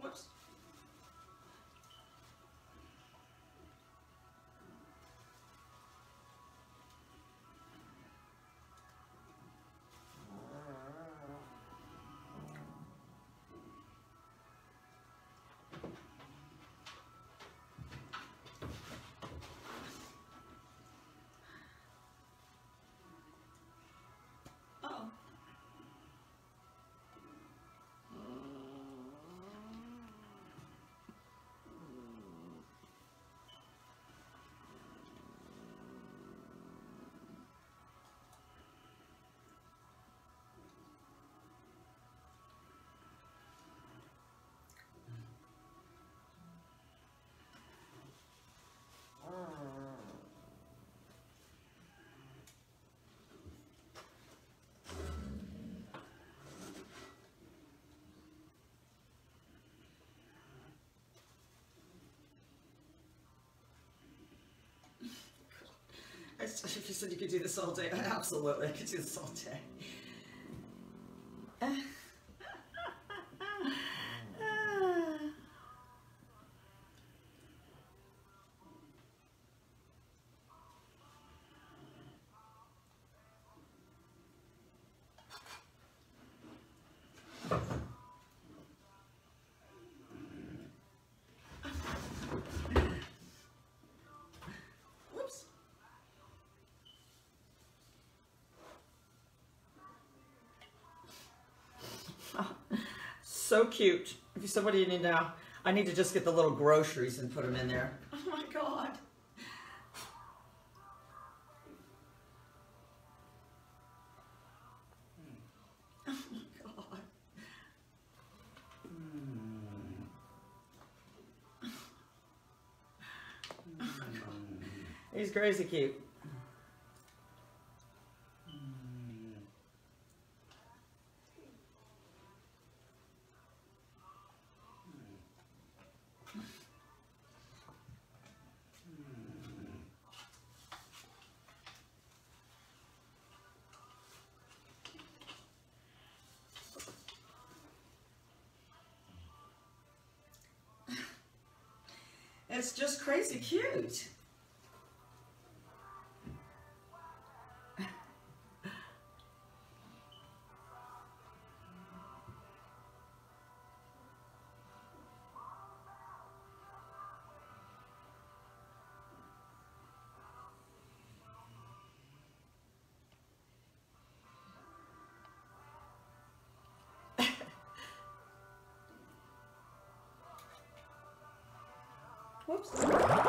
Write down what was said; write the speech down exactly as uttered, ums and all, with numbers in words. Whoops. If you said you could do this all day, absolutely, I could do this all day. So cute. If you said, what do you need now? I need to just get the little groceries and put them in there. Oh my God. Oh my God. Oh my God. He's crazy cute. It's just crazy cute. Whoops.